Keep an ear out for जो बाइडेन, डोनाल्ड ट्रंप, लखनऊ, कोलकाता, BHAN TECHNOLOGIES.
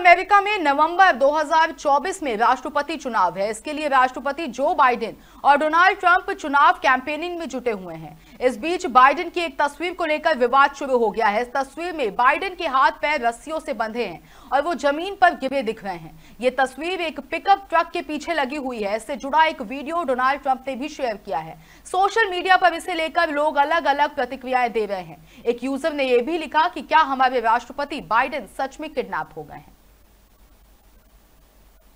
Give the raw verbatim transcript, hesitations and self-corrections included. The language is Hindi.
अमेरिका में नवंबर दो हज़ार चौबीस में राष्ट्रपति चुनाव है। इसके लिए राष्ट्रपति जो बाइडेन और डोनाल्ड ट्रंप चुनाव कैंपेनिंग में जुटे हुए हैं। इस बीच बाइडेन की एक तस्वीर को लेकर विवाद शुरू हो गया है। इस तस्वीर में बाइडेन के हाथ पैर रस्सियों से बंधे हैं और वो जमीन पर गिरे दिख रहे हैं। ये तस्वीर एक पिकअप ट्रक के पीछे लगी हुई है। इससे जुड़ा एक वीडियो डोनाल्ड ट्रंप ने भी शेयर किया है। सोशल मीडिया पर इसे लेकर लोग अलग अलग प्रतिक्रियाएं दे रहे हैं। एक यूजर ने यह भी लिखा कि क्या हमारे राष्ट्रपति बाइडेन सच में किडनैप हो गए हैं।